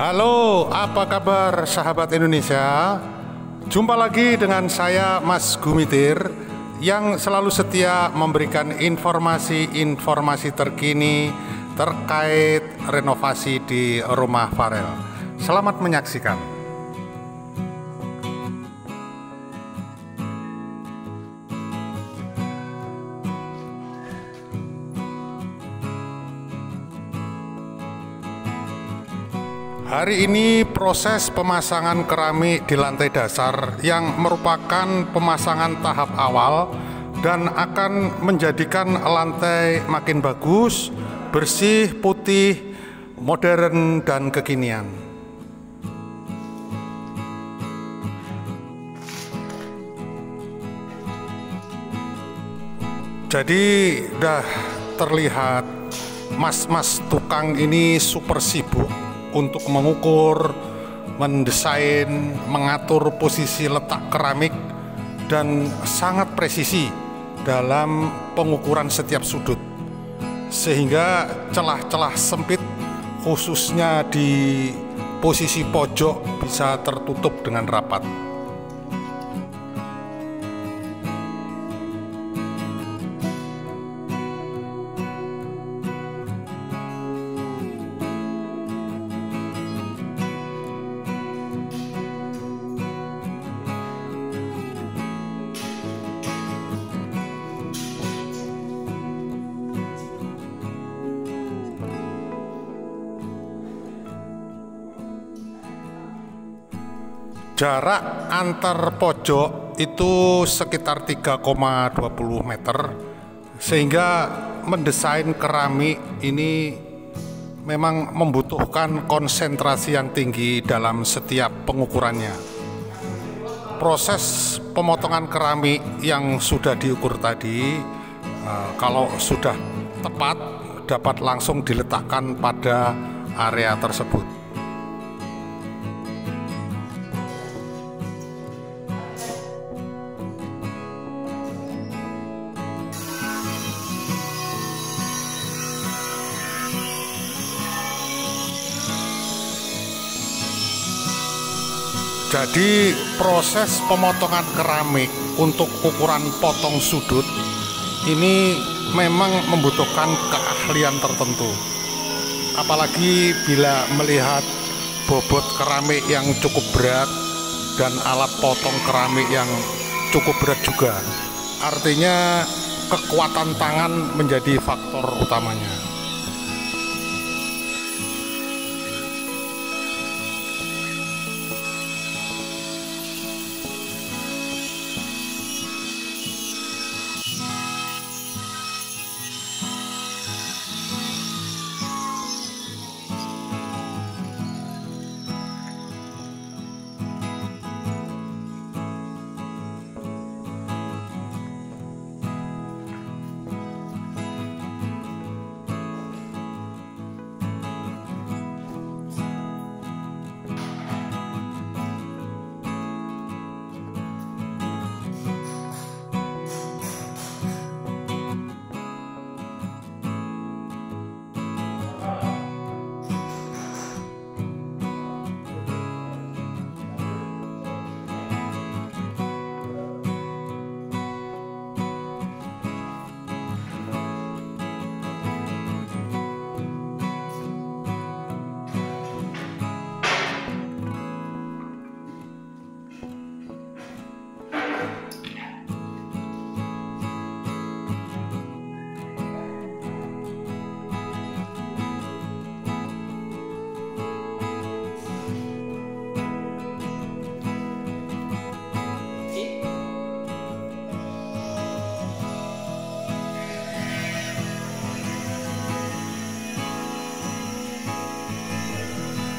Halo, apa kabar sahabat Indonesia? Jumpa lagi dengan saya Mas Gumitir yang selalu setia memberikan informasi-informasi terkini terkait renovasi di rumah Farel. Selamat menyaksikan. Hari ini proses pemasangan keramik di lantai dasar yang merupakan pemasangan tahap awal dan akan menjadikan lantai makin bagus, bersih, putih, modern, dan kekinian. Jadi udah terlihat mas-mas tukang ini super sibuk untuk mengukur, mendesain, mengatur posisi letak keramik dan sangat presisi dalam pengukuran setiap sudut, sehingga celah-celah sempit khususnya di posisi pojok bisa tertutup dengan rapat. Jarak antar pojok itu sekitar 3,20 meter, sehingga mendesain keramik ini memang membutuhkan konsentrasi yang tinggi dalam setiap pengukurannya. Proses pemotongan keramik yang sudah diukur tadi, kalau sudah tepat, dapat langsung diletakkan pada area tersebut. Jadi proses pemotongan keramik untuk ukuran potong sudut ini memang membutuhkan keahlian tertentu. Apalagi bila melihat bobot keramik yang cukup berat dan alat potong keramik yang cukup berat juga. Artinya kekuatan tangan menjadi faktor utamanya.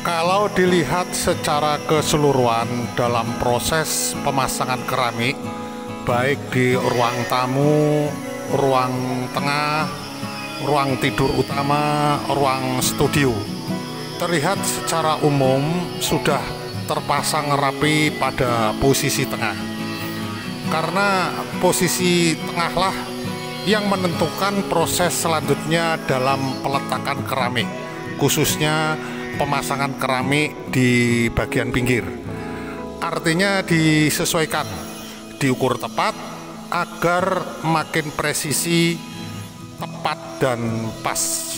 Kalau dilihat secara keseluruhan dalam proses pemasangan keramik, baik di ruang tamu, ruang tengah, ruang tidur utama, ruang studio, terlihat secara umum sudah terpasang rapi pada posisi tengah. Karena posisi tengahlah yang menentukan proses selanjutnya dalam peletakan keramik, khususnya pemasangan keramik di bagian pinggir. Artinya disesuaikan, diukur tepat agar makin presisi, tepat dan pas.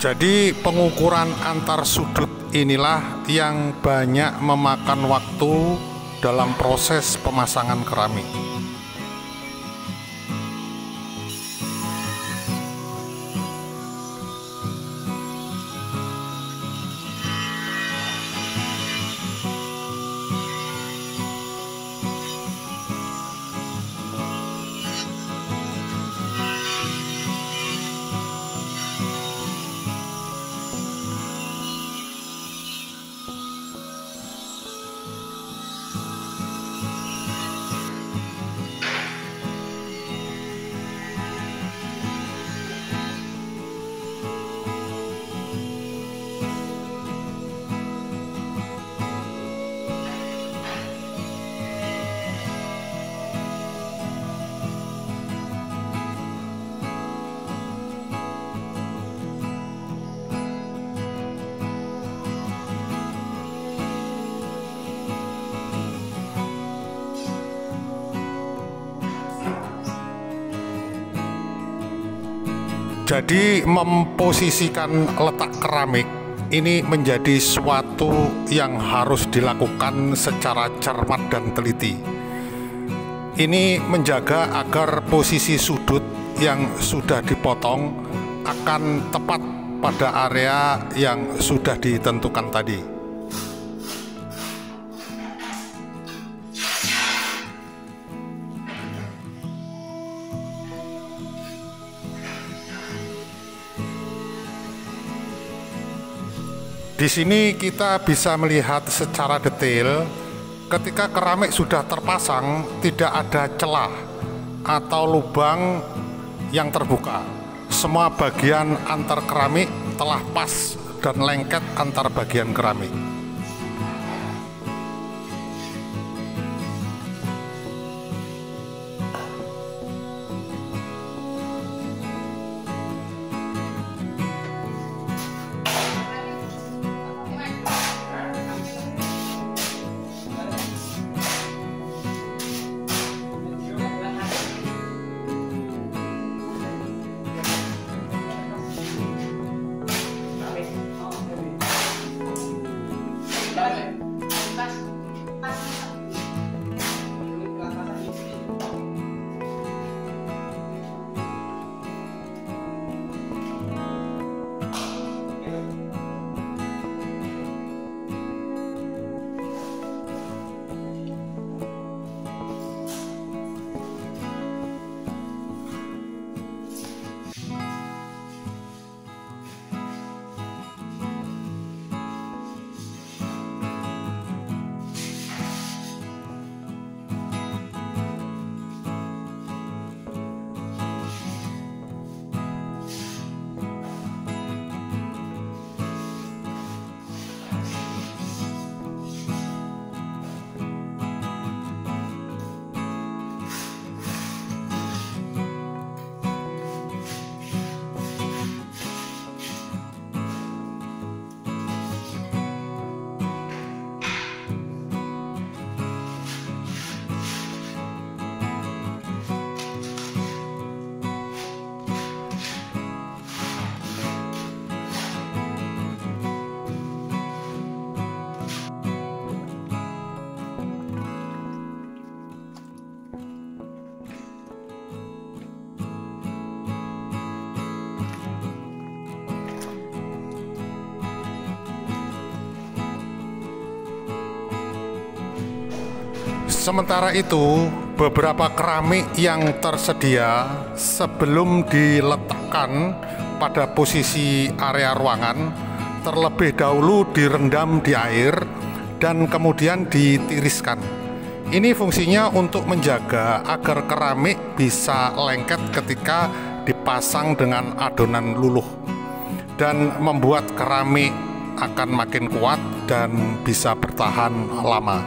Jadi pengukuran antar sudut inilah yang banyak memakan waktu dalam proses pemasangan keramik. Jadi memposisikan letak keramik ini menjadi suatu yang harus dilakukan secara cermat dan teliti. Ini menjaga agar posisi sudut yang sudah dipotong akan tepat pada area yang sudah ditentukan tadi. Di sini kita bisa melihat secara detail ketika keramik sudah terpasang tidak ada celah atau lubang yang terbuka. Semua bagian antar keramik telah pas dan lengket antar bagian keramik. Sementara itu, beberapa keramik yang tersedia sebelum diletakkan pada posisi area ruangan terlebih dahulu direndam di air dan kemudian ditiriskan. Ini fungsinya untuk menjaga agar keramik bisa lengket ketika dipasang dengan adonan luluh dan membuat keramik akan makin kuat dan bisa bertahan lama.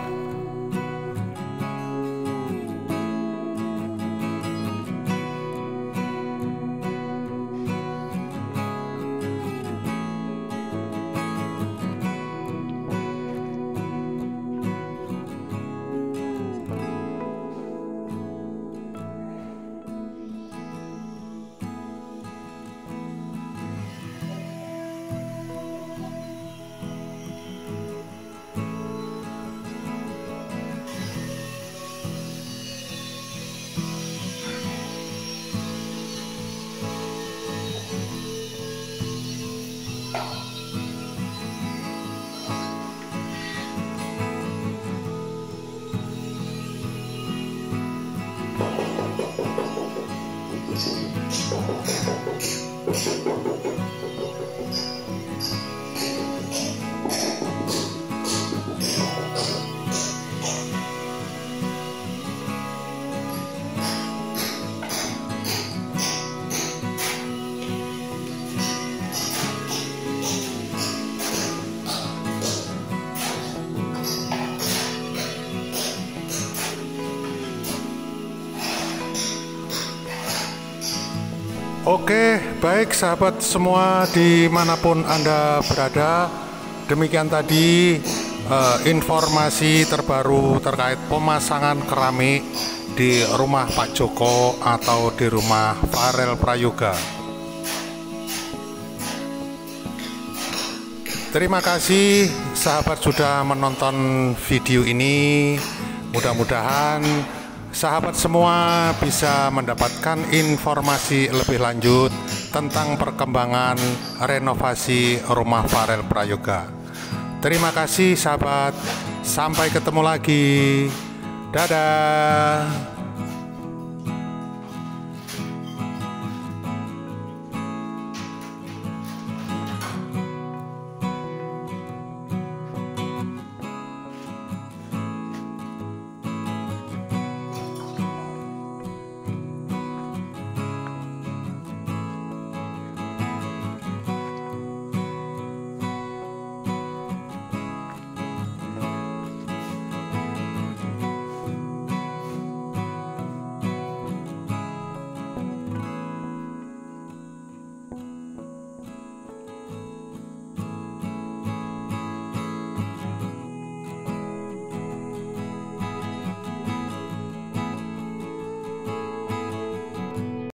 Oke, baik sahabat semua dimanapun Anda berada, demikian tadi informasi terbaru terkait pemasangan keramik di rumah Pak Joko atau di rumah Farel Prayoga. Terima kasih sahabat sudah menonton video ini, mudah-mudahan sahabat semua bisa mendapatkan informasi lebih lanjut tentang perkembangan renovasi rumah Farel Prayoga. Terima kasih sahabat, sampai ketemu lagi. Dadah.